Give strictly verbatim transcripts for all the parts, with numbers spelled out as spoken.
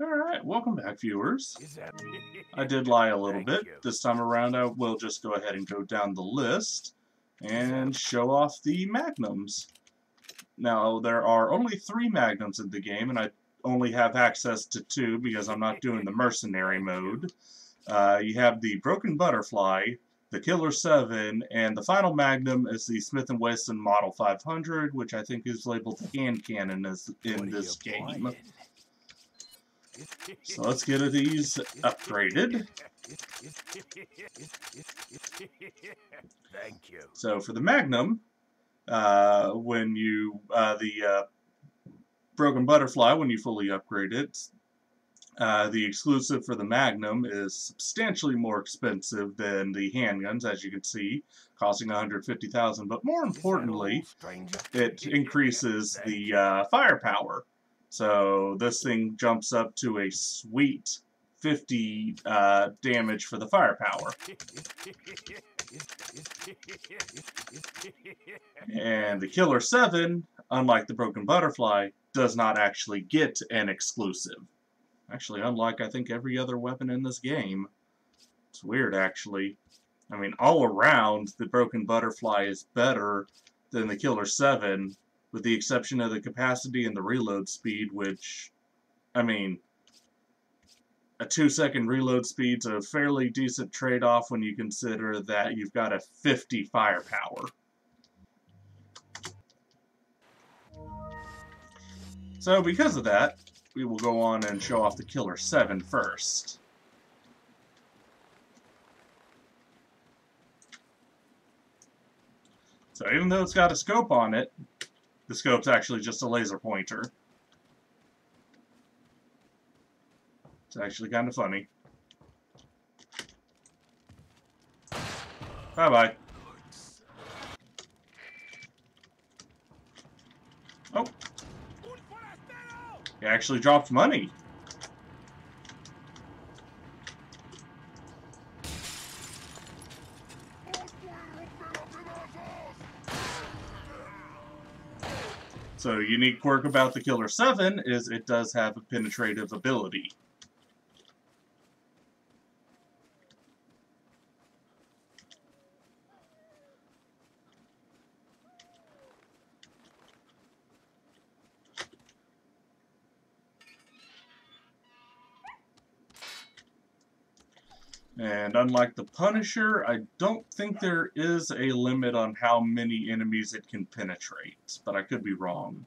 Alright, welcome back, viewers. I did lie a little bit. This time around, I will just go ahead and go down the list and show off the magnums. Now, there are only three magnums in the game, and I only have access to two because I'm not doing the mercenary mode. Uh, you have the Broken Butterfly, the Killer seven, and the final magnum is the Smith and Wesson Model five hundred, which I think is labeled hand cannon as in this game. So let's get these upgraded. Thank you. So for the Magnum, uh, when you uh, the uh, Broken Butterfly, when you fully upgrade it, uh, the exclusive for the Magnum is substantially more expensive than the handguns, as you can see, costing one hundred fifty thousand dollars. But more importantly, it increases the uh, firepower. So this thing jumps up to a sweet fifty uh, damage for the firepower. And the Killer seven, unlike the Broken Butterfly, does not actually get an exclusive. Actually, unlike I think every other weapon in this game. It's weird, actually. I mean, all around, the Broken Butterfly is better than the Killer seven. With the exception of the capacity and the reload speed, which, I mean, a two-second reload speed's a fairly decent trade-off when you consider that you've got a fifty firepower. So because of that, we will go on and show off the Killer seven first. So even though it's got a scope on it, the scope's actually just a laser pointer. It's actually kind of funny. Bye-bye. Oh. It actually dropped money. So, unique quirk about the Killer seven is it does have a penetrative ability. And unlike the Punisher, I don't think there is a limit on how many enemies it can penetrate, but I could be wrong.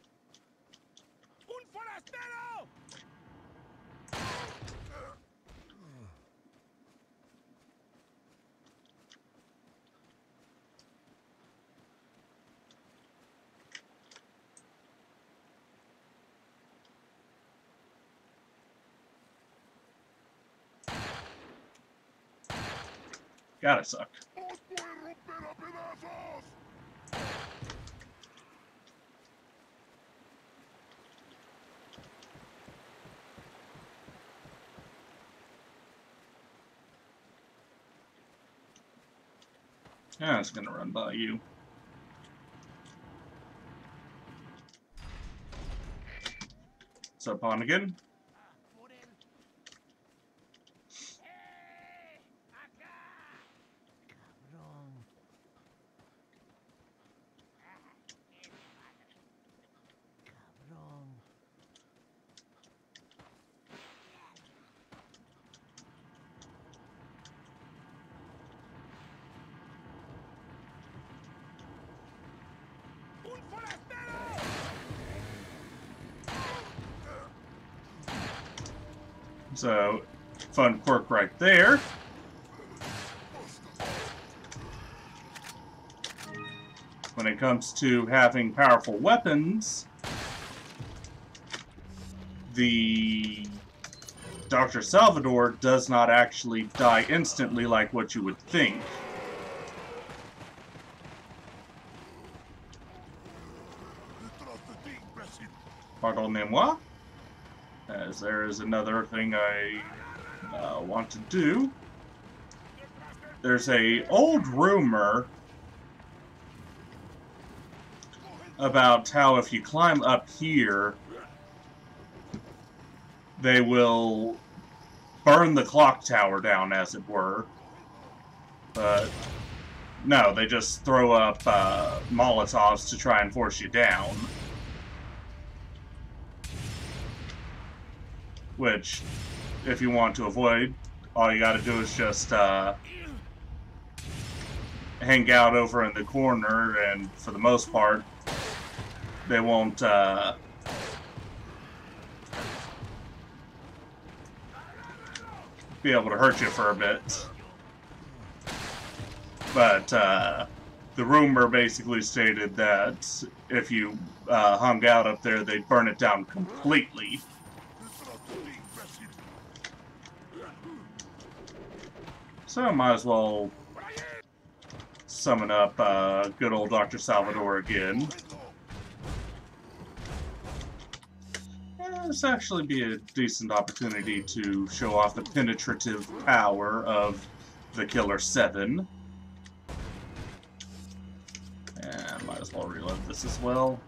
Gotta suck. Yeah, it's gonna run by you. Sub on again. So, fun quirk right there. When it comes to having powerful weapons, the Doctor Salvador does not actually die instantly like what you would think. Pardonnez-moi. As there is another thing I uh, want to do. There's a old rumor about how if you climb up here, they will burn the clock tower down, as it were. But no, they just throw up uh, Molotovs to try and force you down. Which, if you want to avoid, all you gotta do is just uh, hang out over in the corner, and for the most part, they won't uh, be able to hurt you for a bit. But uh, the rumor basically stated that if you uh, hung out up there, they'd burn it down completely. So I might as well summon up uh, good old Doctor Salvador again. Yeah, this would actually be a decent opportunity to show off the penetrative power of the Killer seven. And might as well reload this as well.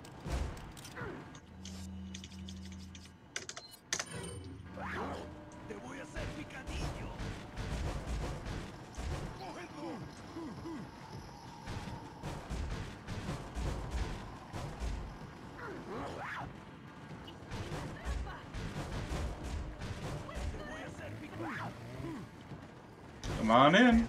Come on in.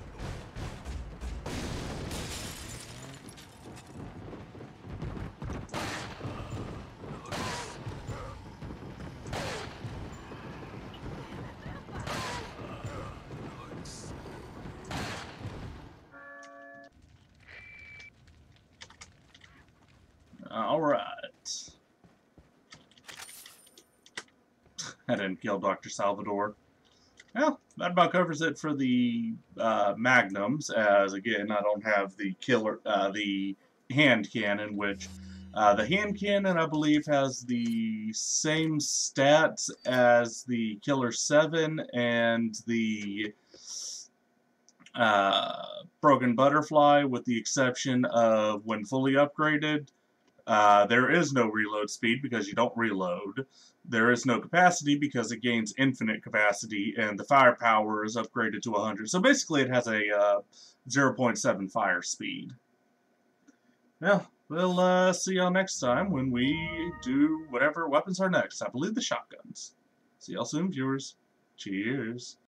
All right. I didn't kill Doctor Salvador. Well, that about covers it for the uh, magnums, as again, I don't have the killer, uh, the hand cannon, which uh, the hand cannon, I believe, has the same stats as the Killer seven and the uh, Broken Butterfly, with the exception of when fully upgraded. Uh, there is no reload speed because you don't reload. There is no capacity because it gains infinite capacity, and the firepower is upgraded to one hundred. So basically it has a uh, zero point seven fire speed. Well, we'll uh, see y'all next time when we do whatever weapons are next. I believe the shotguns. See y'all soon, viewers. Cheers.